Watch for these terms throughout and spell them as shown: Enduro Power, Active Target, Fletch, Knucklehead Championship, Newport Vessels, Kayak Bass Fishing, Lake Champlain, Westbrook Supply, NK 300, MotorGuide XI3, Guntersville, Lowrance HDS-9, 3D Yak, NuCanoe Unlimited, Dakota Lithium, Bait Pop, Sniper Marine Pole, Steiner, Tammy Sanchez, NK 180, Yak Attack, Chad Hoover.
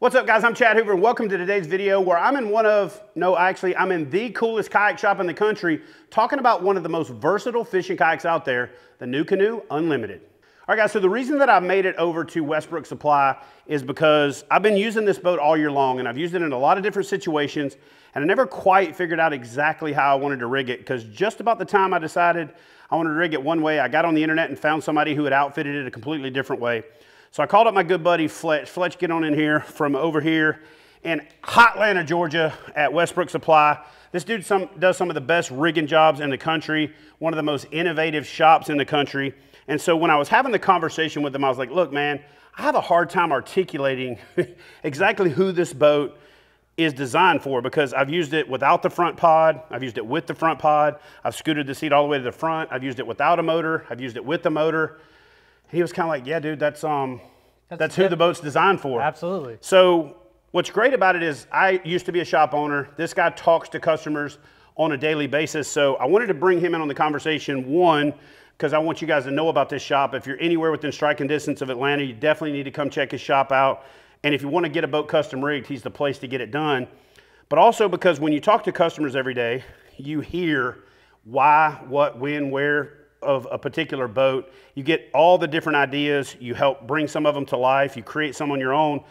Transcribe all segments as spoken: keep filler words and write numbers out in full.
What's up, guys? I'm Chad Hoover and welcome to today's video where I'm in one of, no, actually I'm in the coolest kayak shop in the country talking about one of the most versatile fishing kayaks out there, the NuCanoe Unlimited. All right, guys, so the reason that I made it over to Westbrook Supply is because I've been using this boat all year long and I've used it in a lot of different situations and I never quite figured out exactly how I wanted to rig it, because just about the time I decided I wanted to rig it one way, I got on the internet and found somebody who had outfitted it a completely different way. So I called up my good buddy, Fletch. Fletch, get on in here from over here in Hotlanta, Georgia at Westbrook Supply. This dude some, does some of the best rigging jobs in the country, one of the most innovative shops in the country. And so when I was having the conversation with him, I was like, look, man, I have a hard time articulating exactly who this boat is designed for, because I've used it without the front pod, I've used it with the front pod, I've scooted the seat all the way to the front, I've used it without a motor, I've used it with the motor. He was kind of like, yeah, dude, that's um, that's, that's who the boat's designed for. Absolutely. So what's great about it is I used to be a shop owner. This guy talks to customers on a daily basis. So I wanted to bring him in on the conversation, one, because I want you guys to know about this shop. If you're anywhere within striking distance of Atlanta, you definitely need to come check his shop out. And if you want to get a boat custom rigged, he's the place to get it done. But also because when you talk to customers every day, you hear why, what, when, where, of a particular boat. You get all the different ideas, you help bring some of them to life, you create some on your own.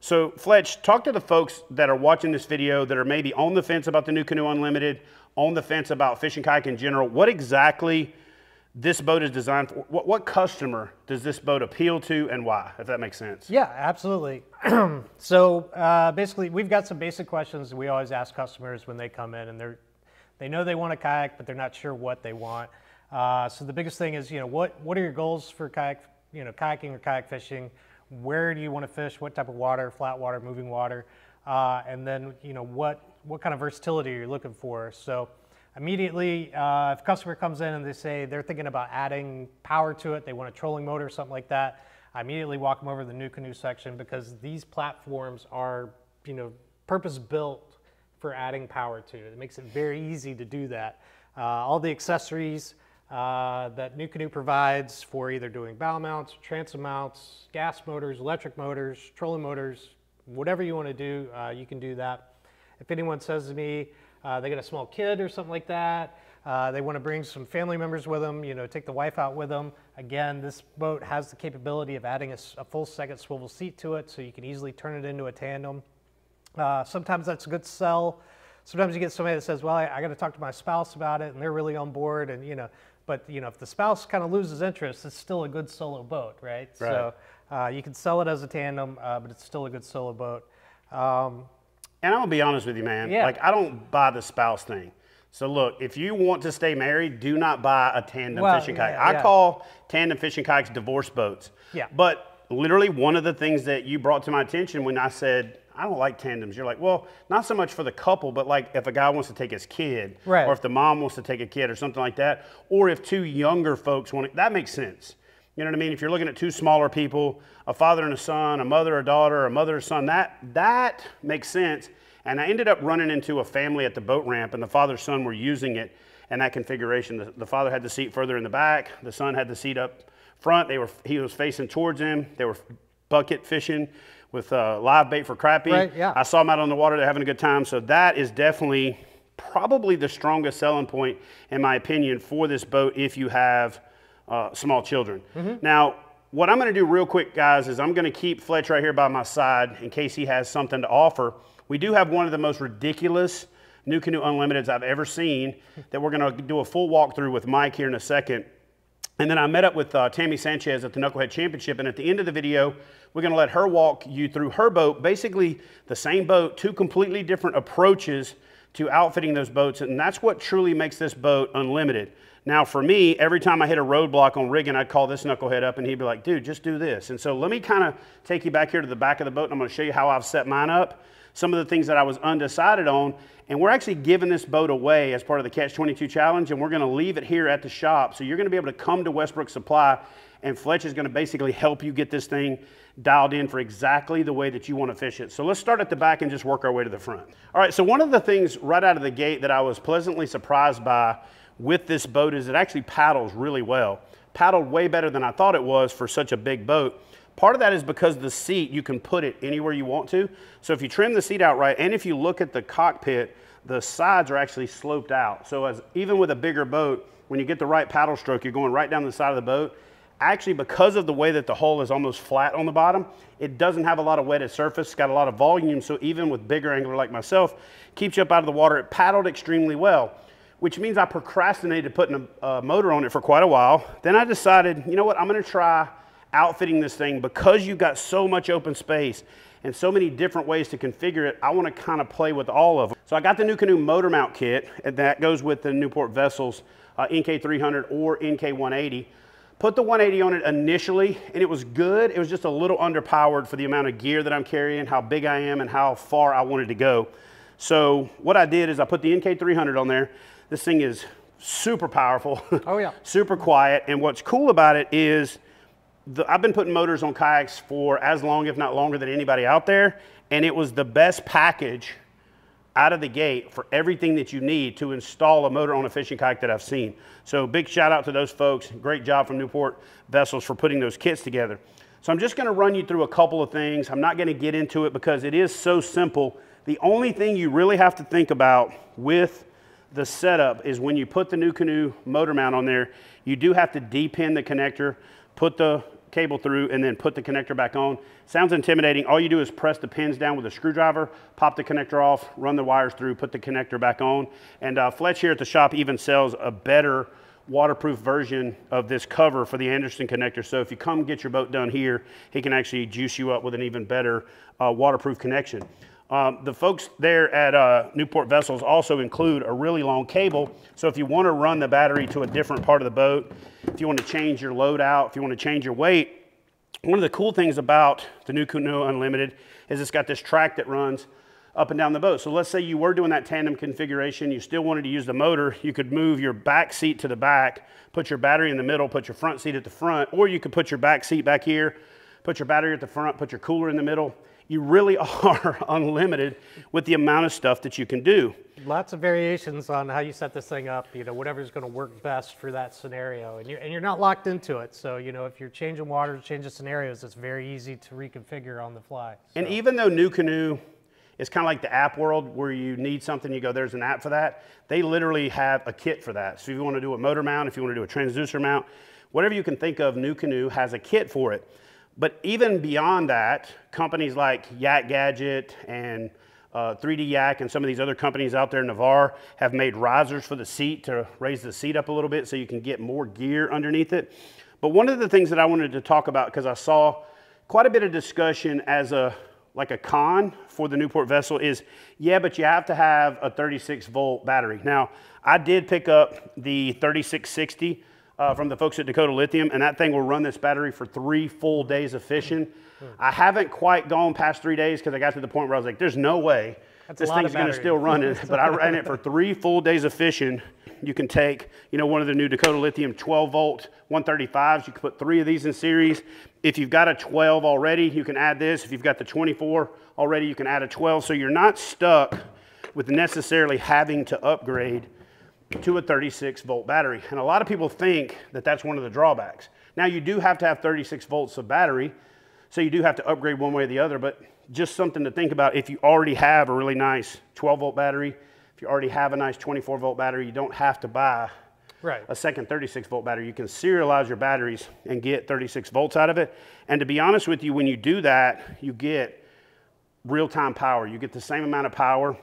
So Fletch, talk to the folks that are watching this video that are maybe on the fence about the NuCanoe Unlimited, on the fence about fish and kayak in general. What exactly this boat is designed for? What, what customer does this boat appeal to and why, if that makes sense? Yeah, absolutely. So uh, basically we've got some basic questions we always ask customers when they come in and they're, they know they want a kayak, but they're not sure what they want. Uh, so the biggest thing is, you know, what, what are your goals for kayak, you know, kayaking or kayak fishing? Where do you want to fish? What type of water, flat water, moving water? Uh, and then, you know, what, what kind of versatility are you looking for? So immediately, uh, if a customer comes in and they say they're thinking about adding power to it, they want a trolling motor or something like that, I immediately walk them over to the NuCanoe section, because these platforms are, you know, purpose built for adding power to it. It makes it very easy to do that. Uh, all the accessories Uh, that NuCanoe provides for either doing bow mounts, transom mounts, gas motors, electric motors, trolling motors, whatever you want to do, uh, you can do that. If anyone says to me, uh, they got a small kid or something like that, uh, they want to bring some family members with them, you know, take the wife out with them. Again, this boat has the capability of adding a, a full second swivel seat to it, so you can easily turn it into a tandem. Uh, sometimes that's a good sell. Sometimes you get somebody that says, well, I, I got to talk to my spouse about it, and they're really on board, and you know, but you know, if the spouse kind of loses interest, it's still a good solo boat, right? right. So uh, you can sell it as a tandem, uh, but it's still a good solo boat. Um, and I'm gonna be honest with you, man. Yeah. Like, I don't buy the spouse thing. So look, if you want to stay married, do not buy a tandem well, fishing kayak. Yeah, I yeah. call tandem fishing kayaks divorce boats. Yeah. But literally, one of the things that you brought to my attention when I said, I don't like tandems. You're like, well, not so much for the couple, but like if a guy wants to take his kid, right, or if the mom wants to take a kid or something like that, or if two younger folks want to, that makes sense. You know what I mean? If you're looking at two smaller people, a father and a son, a mother, a daughter, a mother, a son, that, that makes sense. And I ended up running into a family at the boat ramp, and the father and son were using it in that configuration. The, the father had the seat further in the back. The son had the seat up front. They were, he was facing towards him. They were bucket fishing with uh, live bait for crappie. Right, yeah. I saw them out on the water, they're having a good time. So that is definitely probably the strongest selling point, in my opinion, for this boat if you have uh, small children. Mm-hmm. Now, what I'm gonna do real quick, guys, is I'm gonna keep Fletch right here by my side in case he has something to offer. We do have one of the most ridiculous NuCanoe Unlimiteds I've ever seen that we're gonna do a full walkthrough with Mike here in a second. And then I met up with uh, Tammy Sanchez at the Knucklehead Championship, and at the end of the video, we're gonna let her walk you through her boat, basically the same boat, two completely different approaches to outfitting those boats, and that's what truly makes this boat unlimited. Now for me, every time I hit a roadblock on rigging, I'd call this knucklehead up and he'd be like, dude, just do this. And so let me kind of take you back here to the back of the boat, and I'm gonna show you how I've set mine up, some of the things that I was undecided on, and we're actually giving this boat away as part of the Catch twenty-two Challenge, and we're gonna leave it here at the shop. So you're gonna be able to come to Westbrook Supply, and Fletch is gonna basically help you get this thing dialed in for exactly the way that you wanna fish it. So let's start at the back and just work our way to the front. All right, so one of the things right out of the gate that I was pleasantly surprised by with this boat is it actually paddles really well. Paddled way better than I thought it was for such a big boat. Part of that is because the seat, you can put it anywhere you want to. So if you trim the seat out right, and if you look at the cockpit, the sides are actually sloped out. So as even with a bigger boat, when you get the right paddle stroke, you're going right down the side of the boat. Actually, because of the way that the hull is almost flat on the bottom, it doesn't have a lot of wetted surface. It's got a lot of volume, so even with bigger angler like myself, keeps you up out of the water. It paddled extremely well, which means I procrastinated putting a, a motor on it for quite a while. Then I decided, you know what, I'm gonna try outfitting this thing. Because you've got so much open space and so many different ways to configure it, I wanna kinda play with all of them. So I got the NuCanoe motor mount kit, and that goes with the Newport Vessels uh, N K three hundred or N K one eighty. Put the one eighty on it initially, and it was good. It was just a little underpowered for the amount of gear that I'm carrying, how big I am, and how far I wanted to go. So what I did is I put the N K three hundred on there. This thing is super powerful. Oh yeah. Super quiet. And what's cool about it is the, I've been putting motors on kayaks for as long, if not longer, than anybody out there. And it was the best package out of the gate for everything that you need to install a motor on a fishing kayak that I've seen. So big shout out to those folks. Great job from Newport Vessels for putting those kits together. So I'm just gonna run you through a couple of things. I'm not gonna get into it because it is so simple. The only thing you really have to think about with the setup is when you put the NuCanoe motor mount on there, you do have to depin the connector, put the cable through, and then put the connector back on. Sounds intimidating. All you do is press the pins down with a screwdriver, pop the connector off, run the wires through, put the connector back on. And uh, Fletch here at the shop even sells a better waterproof version of this cover for the Anderson connector. So if you come get your boat done here, he can actually juice you up with an even better uh, waterproof connection. Um, the folks there at uh, Newport Vessels also include a really long cable. So if you want to run the battery to a different part of the boat, if you want to change your load out, if you want to change your weight, one of the cool things about the NuCanoe Unlimited is it's got this track that runs up and down the boat. So let's say you were doing that tandem configuration, you still wanted to use the motor, you could move your back seat to the back, put your battery in the middle, put your front seat at the front, or you could put your back seat back here, put your battery at the front, put your cooler in the middle. You really are unlimited with the amount of stuff that you can do. Lots of variations on how you set this thing up, you know, whatever's going to work best for that scenario. And you're, and you're not locked into it. So, you know, if you're changing water, changing scenarios, it's very easy to reconfigure on the fly. So. And even though NuCanoe is kind of like the app world where you need something, you go, there's an app for that. They literally have a kit for that. So if you want to do a motor mount, if you want to do a transducer mount, whatever you can think of, NuCanoe has a kit for it. But even beyond that, companies like Yak Gadget and uh, three D Yak and some of these other companies out there, Navarre, have made risers for the seat to raise the seat up a little bit so you can get more gear underneath it. But one of the things that I wanted to talk about, because I saw quite a bit of discussion as a like a con for the Newport Vessel, is, yeah, but you have to have a thirty-six volt battery. Now, I did pick up the thirty-six sixty Uh, from the folks at Dakota Lithium, and that thing will run this battery for three full days of fishing. Mm-hmm. I haven't quite gone past three days because I got to the point where I was like, there's no way That's this thing's going to still run it. But I ran it for three full days of fishing. You can take, you know, one of the new Dakota Lithium twelve volt one thirty-fives. You can put three of these in series. If you've got a twelve already, you can add this. If you've got the twenty-four already, you can add a twelve. So you're not stuck with necessarily having to upgrade to a thirty-six volt battery. And a lot of people think that that's one of the drawbacks. Now, you do have to have thirty-six volts of battery, so you do have to upgrade one way or the other, but just something to think about. If you already have a really nice twelve volt battery, if you already have a nice twenty-four volt battery, you don't have to buy right. a second thirty-six volt battery. You can serialize your batteries and get thirty-six volts out of it. And to be honest with you, when you do that, you get real-time power. You get the same amount of power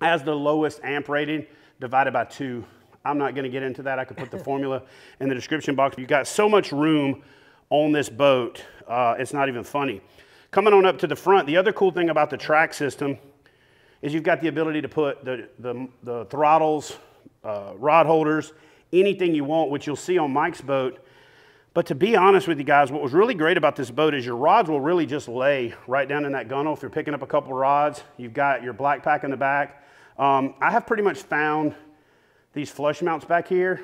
as the lowest amp rated divided by two. I'm not gonna get into that. I could put the formula in the description box. You've got so much room on this boat, uh, it's not even funny. Coming on up to the front, the other cool thing about the track system is you've got the ability to put the, the, the throttles, uh, rod holders, anything you want, which you'll see on Mike's boat. But to be honest with you guys, what was really great about this boat is your rods will really just lay right down in that gunnel. If you're picking up a couple rods, you've got your black pack in the back. Um, I have pretty much found these flush mounts back here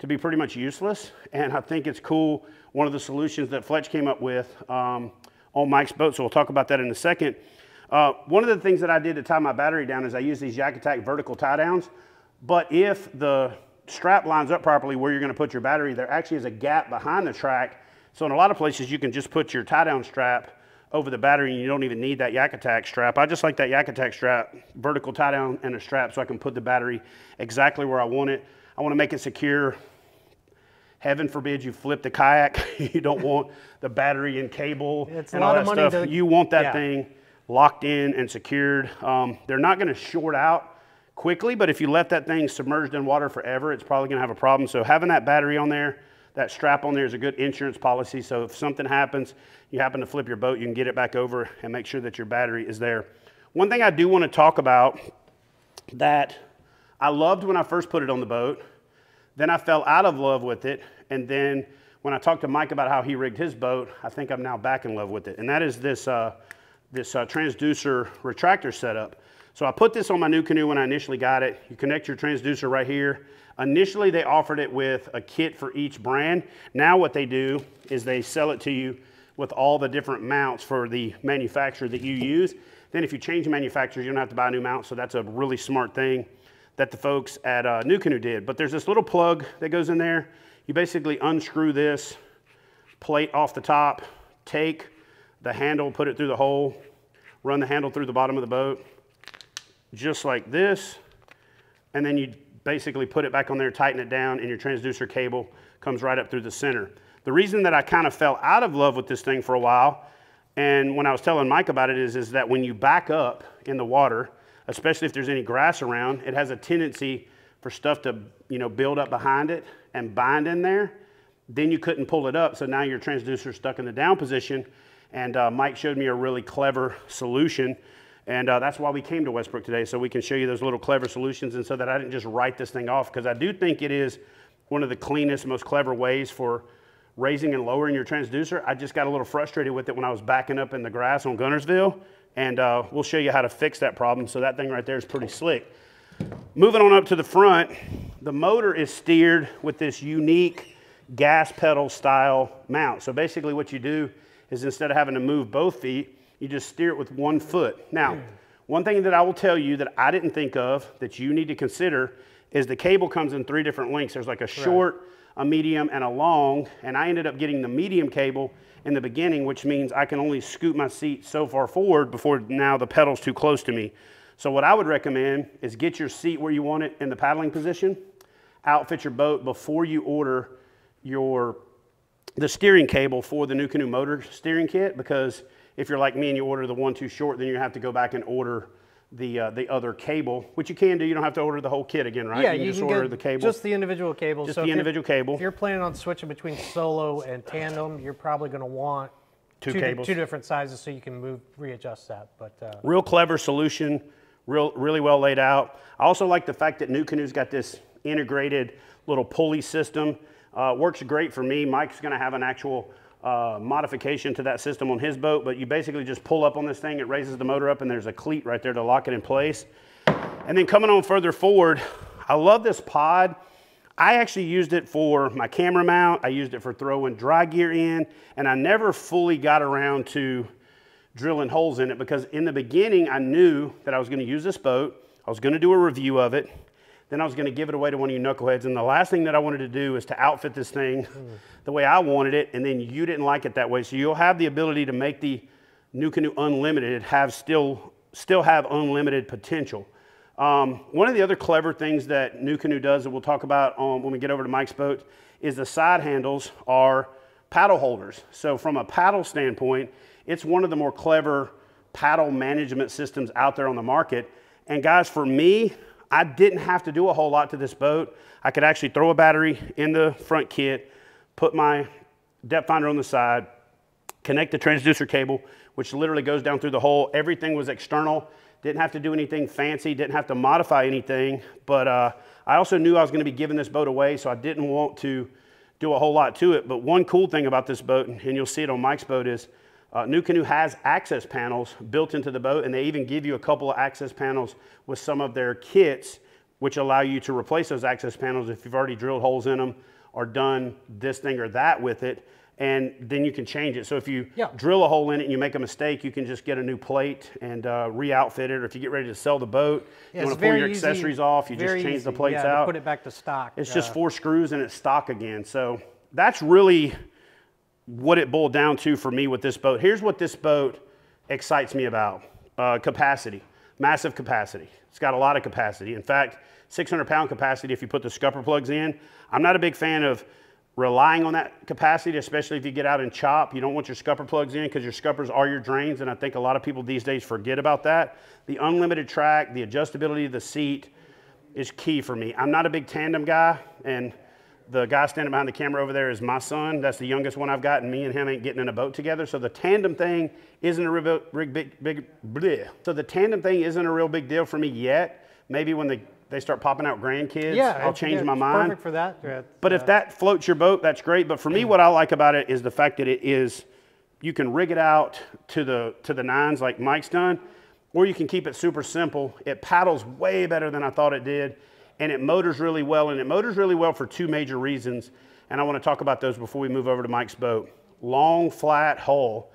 to be pretty much useless, and I think it's cool. One of the solutions that Fletch came up with um, on Mike's boat, so we'll talk about that in a second. Uh, one of the things that I did to tie my battery down is I use these Yak Attack vertical tie downs, but if the strap lines up properly where you're gonna put your battery, there actually is a gap behind the track So in a lot of places, you can just put your tie-down strap over the battery and you don't even need that Yak Attack strap. I just like that Yak Attack strap, vertical tie-down and a strap so I can put the battery exactly where I want it. I want to make it secure. Heaven forbid you flip the kayak. You don't want the battery and cable it's and all that stuff. To, you want that yeah. thing locked in and secured. Um, they're not going to short out quickly, but if you let that thing submerged in water forever, it's probably going to have a problem. So having that battery on there, that strap on there is a good insurance policy. So if something happens, you happen to flip your boat, you can get it back over and make sure that your battery is there. One thing I do want to talk about that I loved when I first put it on the boat, then I fell out of love with it, and then when I talked to Mike about how he rigged his boat, I think I'm now back in love with it. And that is this uh, this uh, transducer retractor setup. So I put this on my NuCanoe when I initially got it. You connect your transducer right here. Initially, they offered it with a kit for each brand. Now what they do is they sell it to you with all the different mounts for the manufacturer that you use. Then if you change manufacturers, you don't have to buy a new mount, so that's a really smart thing that the folks at uh, NuCanoe did. But there's this little plug that goes in there. You basically unscrew this plate off the top, take the handle, put it through the hole, run the handle through the bottom of the boat, just like this. And then you basically put it back on there, tighten it down, and your transducer cable comes right up through the center. The reason that I kind of fell out of love with this thing for a while, and when I was telling Mike about it, is, is that when you back up in the water, especially if there's any grass around, it has a tendency for stuff to, you know, build up behind it and bind in there. Then you couldn't pull it up, so now your transducer's stuck in the down position. And uh, Mike showed me a really clever solution, and uh, that's why we came to Westbrook today, so we can show you those little clever solutions, and so that I didn't just write this thing off, because I do think it is one of the cleanest, most clever ways for raising and lowering your transducer. I just got a little frustrated with it when I was backing up in the grass on Guntersville, and uh, we'll show you how to fix that problem. So that thing right there is pretty slick. Moving on up to the front, the motor is steered with this unique gas pedal style mount. So basically what you do is, instead of having to move both feet, you just steer it with one foot. Now, one thing that I will tell you that I didn't think of that you need to consider is the cable comes in three different lengths. There's like a short, a medium, and a long, and I ended up getting the medium cable in the beginning, which means I can only scoot my seat so far forward before now the pedal's too close to me. So what I would recommend is get your seat where you want it in the paddling position, outfit your boat before you order your the steering cable for the NuCanoe motor steering kit, because if you're like me and you order the one too short, then you have to go back and order the uh, the other cable, which you can do. You don't have to order the whole kit again, right? Yeah, you can you just can order the cable. Just the individual cables. Just so the individual cable. If you're planning on switching between solo and tandem, you're probably going to want two, two cables, two different sizes, so you can move, readjust that. But uh, real clever solution, real really well laid out. I also like the fact that NuCanoe's got this integrated little pulley system. Uh, works great for me. Mike's going to have an actual Uh, modification to that system on his boat, but you basically just pull up on this thing, it raises the motor up, and there's a cleat right there to lock it in place. And then coming on further forward, I love this pod. I actually used it for my camera mount, I used it for throwing dry gear in, and I never fully got around to drilling holes in it, because in the beginning I knew that I was going to use this boat, I was going to do a review of it, then I was going to give it away to one of you knuckleheads. And the last thing that I wanted to do is to outfit this thing the way I wanted it, and then you didn't like it that way. So you'll have the ability to make the NuCanoe Unlimited have still, still have unlimited potential. Um, one of the other clever things that NuCanoe does that we'll talk about um, when we get over to Mike's boat is the side handles are paddle holders. So from a paddle standpoint, it's one of the more clever paddle management systems out there on the market. And guys, for me, I didn't have to do a whole lot to this boat. I could actually throw a battery in the front kit, put my depth finder on the side, connect the transducer cable, which literally goes down through the hole. Everything was external. Didn't have to do anything fancy. Didn't have to modify anything. But uh, I also knew I was going to be giving this boat away, so I didn't want to do a whole lot to it. But one cool thing about this boat, and you'll see it on Mike's boat, is Uh, NuCanoe has access panels built into the boat, and they even give you a couple of access panels with some of their kits, which allow you to replace those access panels if you've already drilled holes in them or done this thing or that with it, and then you can change it. So if you yeah. drill a hole in it and you make a mistake, you can just get a new plate and uh, re-outfit it, or if you get ready to sell the boat, yeah, you want to pull your accessories easy, off, you just change easy. the plates yeah, out. Put it back to stock. It's uh, just four screws and it's stock again. So that's really what it boiled down to for me with this boat. Here's what this boat excites me about. Uh, capacity, massive capacity. It's got a lot of capacity. In fact, six hundred pound capacity if you put the scupper plugs in. I'm not a big fan of relying on that capacity, especially if you get out and chop. You don't want your scupper plugs in because your scuppers are your drains, and I think a lot of people these days forget about that. The unlimited track, the adjustability of the seat is key for me. I'm not a big tandem guy, and the guy standing behind the camera over there is my son. That's the youngest one I've got, and me and him ain't getting in a boat together. So the tandem thing isn't a real big, big, big bleh. So the tandem thing isn't a real big deal for me yet. Maybe when the, they start popping out grandkids, yeah, I'll change yeah, my mind. Perfect for that. Yeah, but uh, if that floats your boat, that's great. But for me, what I like about it is the fact that it is, you can rig it out to the to the nines like Mike's done, or you can keep it super simple. It paddles way better than I thought it did. And it motors really well, and it motors really well for two major reasons, and I want to talk about those before we move over to Mike's boat. Long, flat hull,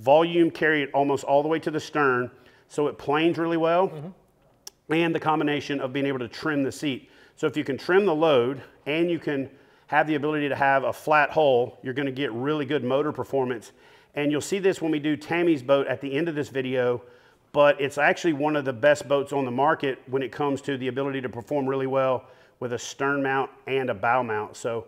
volume carried almost all the way to the stern, so it planes really well, mm-hmm. and the combination of being able to trim the seat. So if you can trim the load, and you can have the ability to have a flat hull, you're going to get really good motor performance, and you'll see this when we do Tammy's boat at the end of this video, but it's actually one of the best boats on the market when it comes to the ability to perform really well with a stern mount and a bow mount. So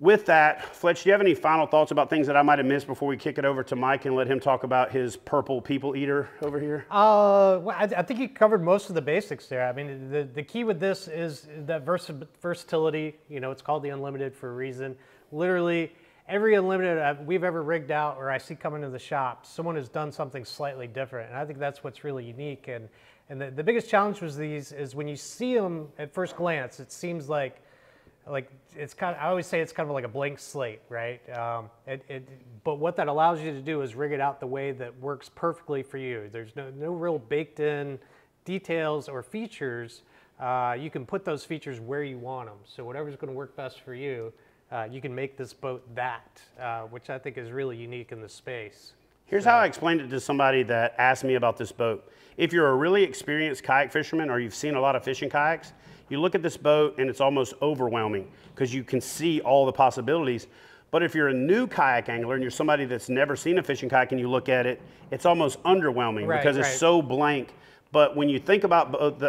with that, Fletch, do you have any final thoughts about things that I might have missed before we kick it over to Mike and let him talk about his purple people eater over here? Uh, well, I, I think you covered most of the basics there. I mean, the, the key with this is that vers versatility. You know, it's called the Unlimited for a reason. Literally, every Unlimited we've ever rigged out or I see coming to the shop, someone has done something slightly different. And I think that's what's really unique. And, and the, the biggest challenge with these is when you see them at first glance, it seems like, like it's kind of, I always say it's kind of like a blank slate, right? Um, it, it, but what that allows you to do is rig it out the way that works perfectly for you. There's no, no real baked in details or features. Uh, you can put those features where you want them. So whatever's going to work best for you, Uh, you can make this boat that, uh, which I think is really unique in the space. Here's so. how I explained it to somebody that asked me about this boat. If you're a really experienced kayak fisherman or you've seen a lot of fishing kayaks, you look at this boat and it's almost overwhelming because you can see all the possibilities. But if you're a new kayak angler and you're somebody that's never seen a fishing kayak and you look at it, it's almost underwhelming right, because right. it's so blank. But when you think about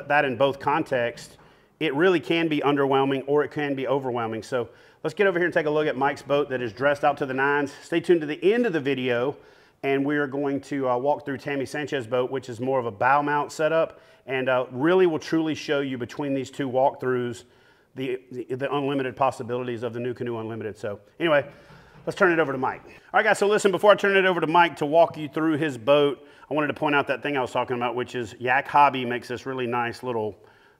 that in both contexts, it really can be underwhelming or it can be overwhelming. So let's get over here and take a look at Mike's boat that is dressed out to the nines. Stay tuned to the end of the video, and we are going to uh, walk through Tammy Sanchez's boat, which is more of a bow mount setup, and uh, really will truly show you between these two walkthroughs the, the, the unlimited possibilities of the NuCanoe Unlimited. So anyway, let's turn it over to Mike. All right, guys, so listen, before I turn it over to Mike to walk you through his boat, I wanted to point out that thing I was talking about, which is Yak Hobby makes this really nice little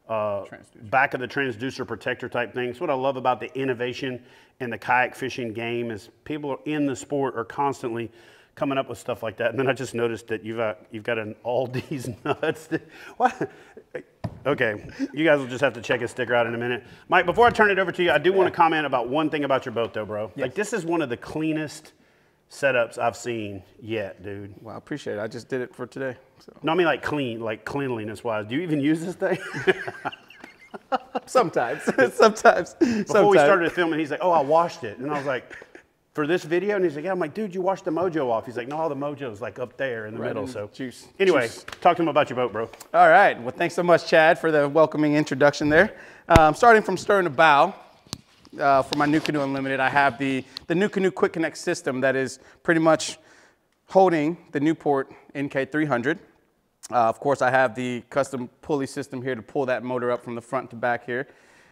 Uh, back of the transducer protector type things. What I love about the innovation in the kayak fishing game is people in the sport are constantly coming up with stuff like that. And then I just noticed that you've uh, you've got an Aldi's nuts. That, what? Okay, you guys will just have to check his sticker out in a minute. Mike, before I turn it over to you, I do yeah. want to comment about one thing about your boat though, bro. Yes. Like this is one of the cleanest setups I've seen yet, dude. Well, I appreciate it. I just did it for today. So. No, I mean like clean, like cleanliness wise. Do you even use this thing? Sometimes, sometimes. Before sometimes. we started filming, he's like, oh, I washed it. And I was like, for this video? And he's like, yeah. I'm like, dude, you washed the mojo off. He's like, no, all the mojo's like up there in the right middle. In so juice. Anyway, juice. Talk to him about your boat, bro. All right. Well, thanks so much, Chad, for the welcoming introduction there. Um, starting from stern to bow. Uh, for my NuCanoe Unlimited, I have the, the NuCanoe Quick Connect system that is pretty much holding the Newport N K three hundred. Uh, of course, I have the custom pulley system here to pull that motor up from the front to back here.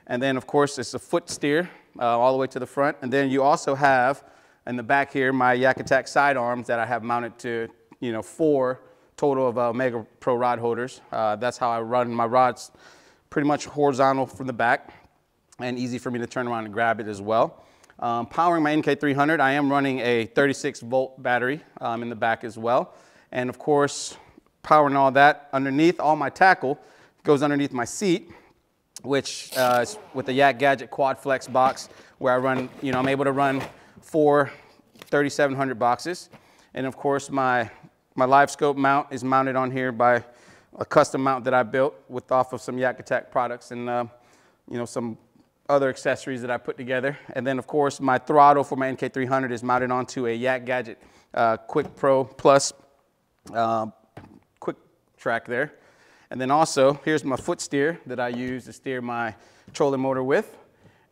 And then, of course, it's a foot steer uh, all the way to the front. And then you also have, in the back here, my Yak Attack sidearms that I have mounted to, you know, four total of uh, Mega Pro rod holders. Uh, that's how I run my rods, pretty much horizontal from the back, and easy for me to turn around and grab it as well. Um, powering my N K three hundred, I am running a thirty-six volt battery um, in the back as well. And of course, powering all that, underneath all my tackle goes underneath my seat, which uh, is with the Yak Gadget Quad Flex box where I run, you know, I'm able to run four thirty-seven hundred boxes. And of course, my, my live scope mount is mounted on here by a custom mount that I built with off of some Yak Attack products and, uh, you know, some other accessories that I put together. And then of course my throttle for my N K three hundred is mounted onto a Yak Gadget uh, Quick Pro Plus uh, Quick Track there. And then also here's my foot steer that I use to steer my trolling motor with.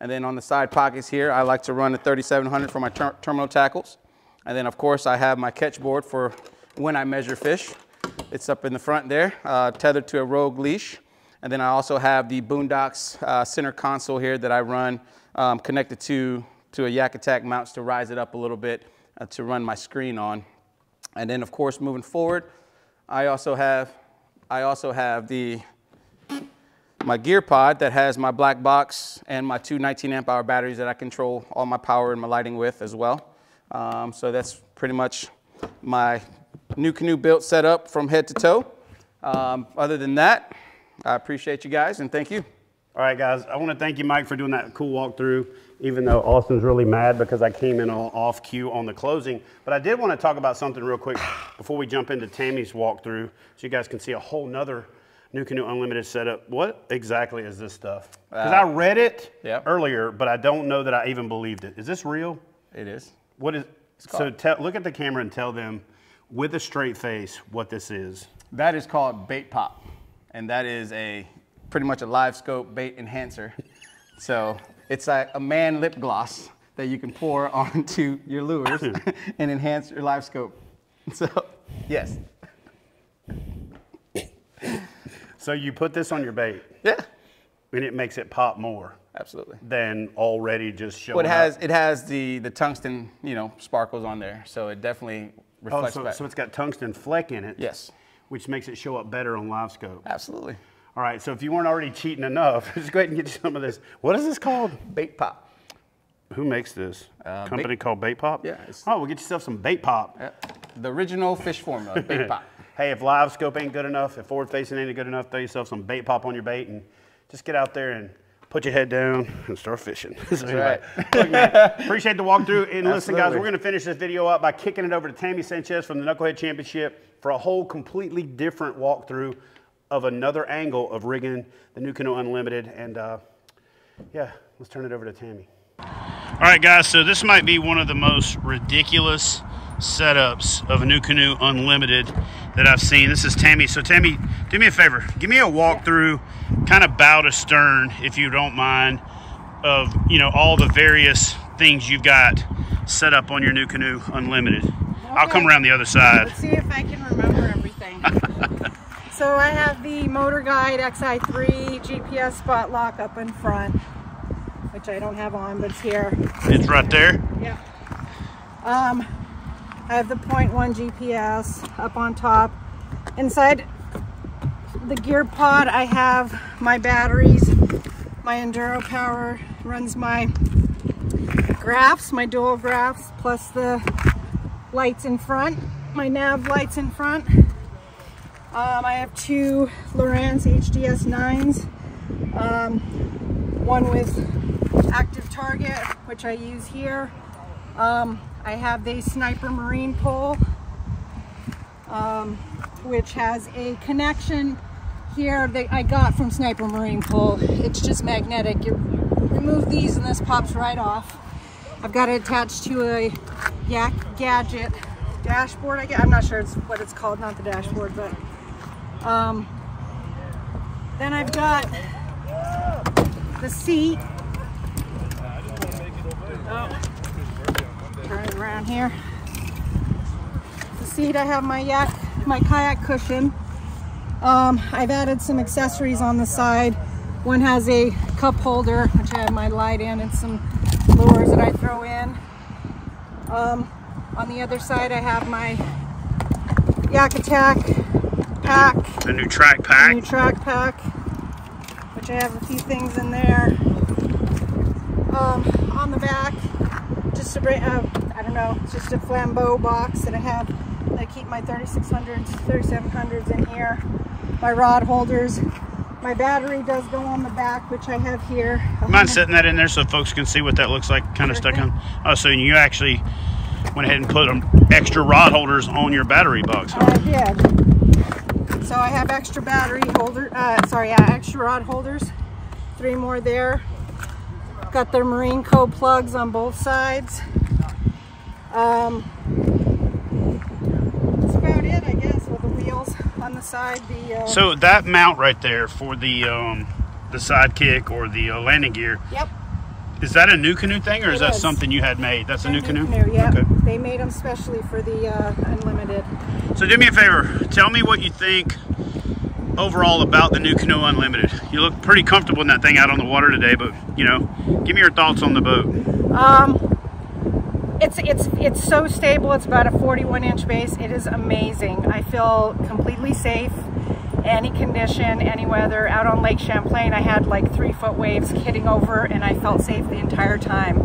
And then on the side pockets here, I like to run a thirty-seven hundred for my ter terminal tackles. And then of course I have my catch board for when I measure fish. It's up in the front there, uh, tethered to a Rogue leash. And then I also have the Boondocks uh, center console here that I run um, connected to, to a Yak Attack mounts to rise it up a little bit uh, to run my screen on. And then of course moving forward, I also have, I also have the my gear pod that has my black box and my two nineteen amp hour batteries that I control all my power and my lighting with as well. Um, so that's pretty much my NuCanoe built setup from head to toe. Um, other than that, I appreciate you guys and thank you. All right, guys, I want to thank you, Mike, for doing that cool walkthrough, even though Austin's really mad because I came in all off cue on the closing. But I did want to talk about something real quick before we jump into Tammy's walkthrough so you guys can see a whole nother NuCanoe Unlimited setup. What exactly is this stuff? Because uh, I read it yeah. earlier, but I don't know that I even believed it. Is this real? It is. What is? So tell, look at the camera and tell them with a straight face what this is. That is called Bait Pop, and that is a pretty much a live scope bait enhancer. So it's like a man lip gloss that you can pour onto your lures and enhance your live scope. So yes. So you put this on your bait. Yeah. And it makes it pop more. Absolutely. Than already just showing well, it has, up. It has the, the tungsten, you know, sparkles on there. So it definitely reflects oh, so, back. So it's got tungsten fleck in it. Yes. Which makes it show up better on live scope. Absolutely. All right. So if you weren't already cheating enough, just go ahead and get some of this. What is this called? Bait Pop. Who makes this? Uh, Company bait. called Bait Pop? Yeah. Oh, we'll get yourself some Bait Pop. Yeah. The original fish formula, Bait Pop. Hey, if live scope ain't good enough, if forward facing ain't good enough, throw yourself some Bait Pop on your bait and just get out there and put your head down and start fishing. That's right. Look, man, appreciate the walkthrough. And listen, guys, we're going to finish this video up by kicking it over to Tammy Sanchez from the Knucklehead Championship for a whole completely different walkthrough of another angle of rigging the NuCanoe Unlimited. And uh, yeah, let's turn it over to Tammy. All right, guys, so this might be one of the most ridiculous setups of a NuCanoe Unlimited that I've seen. This is Tammy. So Tammy, do me a favor. Give me a walkthrough, kind of bow to stern, if you don't mind, of, you know, all the various things you've got set up on your NuCanoe Unlimited. Okay. I'll come around the other side. Let's see if I can remember everything. So I have the MotorGuide X I three G P S spot lock up in front, which I don't have on, but it's here. It's right there? Yeah. Um, I have the point one G P S up on top. Inside the gear pod, I have my batteries. My Enduro Power runs my graphs, my dual graphs, plus the lights in front, my nav lights in front. Um, I have two Lowrance H D S nines, um, one with Active Target, which I use here. Um, I have the Sniper Marine Pole, um, which has a connection here that I got from Sniper Marine Pole. It's just magnetic. You remove these and this pops right off. I've got it attached to a Yak Gadget dashboard. I guess. I'm not sure it's what it's called, not the dashboard, but um, then I've got the seat. Oh. Turn it around here. The seat, I have my yak, my kayak cushion. Um, I've added some accessories on the side. One has a cup holder, which I have my light in, and some lures that I throw in. Um, on the other side, I have my Yak Attack pack. The new, the new track pack. The new track pack, which I have a few things in there. Um, on the back, just a uh, I don't know, it's just a flambeau box that I have. I keep my thirty-six hundreds, thirty-seven hundreds in here. My rod holders. My battery does go on the back, which I have here. Mind setting that in there so folks can see what that looks like, kind of stuck on. Oh, so you actually went ahead and put um, extra rod holders on your battery box. Huh? I did. So I have extra battery holder. Uh, sorry, yeah, extra rod holders. Three more there. got their Marine Co. plugs on both sides. Um, that's about it, I guess, with the wheels on the side. The, uh, so that mount right there for the um, the sidekick or the uh, landing gear. Yep. Is that a NuCanoe thing, or is that something you had made? That's a NuCanoe? Yeah, okay. They made them specially for the uh, Unlimited. So do me a favor. Tell me what you think overall about the NuCanoe Unlimited. You look pretty comfortable in that thing out on the water today, but, you know, give me your thoughts on the boat. Um, it's, it's, it's so stable. It's about a forty-one inch base. It is amazing. I feel completely safe. Any condition, any weather. Out on Lake Champlain, I had like three foot waves hitting over and I felt safe the entire time.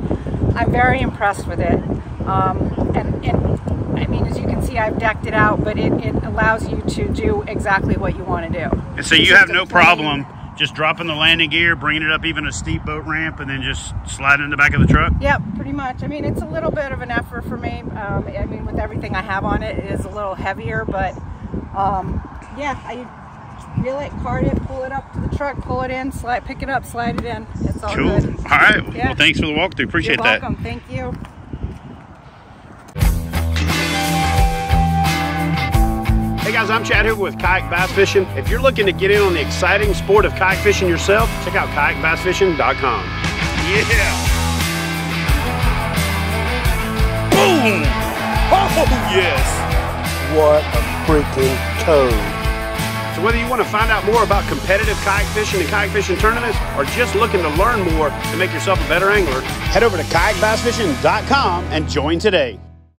I'm very impressed with it. Um, and, and I mean, as you can see, I've decked it out, but it, it allows you to do exactly what you want to do. And so you have no problem just dropping the landing gear, bringing it up even a steep boat ramp, and then just slide it in the back of the truck? Yep, pretty much. I mean, it's a little bit of an effort for me. Um, I mean, with everything I have on it, it is a little heavier, but um, yeah, I... reel it, card it, pull it up to the truck, pull it in, slide, pick it up, slide it in. It's all cool. Good. All right. Yeah. Well, thanks for the walkthrough. Appreciate that. You're welcome. That. Thank you. Hey guys, I'm Chad Hoover with Kayak Bass Fishing. If you're looking to get in on the exciting sport of kayak fishing yourself, check out kayak bass fishing dot com. Yeah. Boom. Oh, yes. What a freaking toad. So whether you want to find out more about competitive kayak fishing and kayak fishing tournaments, or just looking to learn more to make yourself a better angler, head over to kayak bass fishing dot com and join today.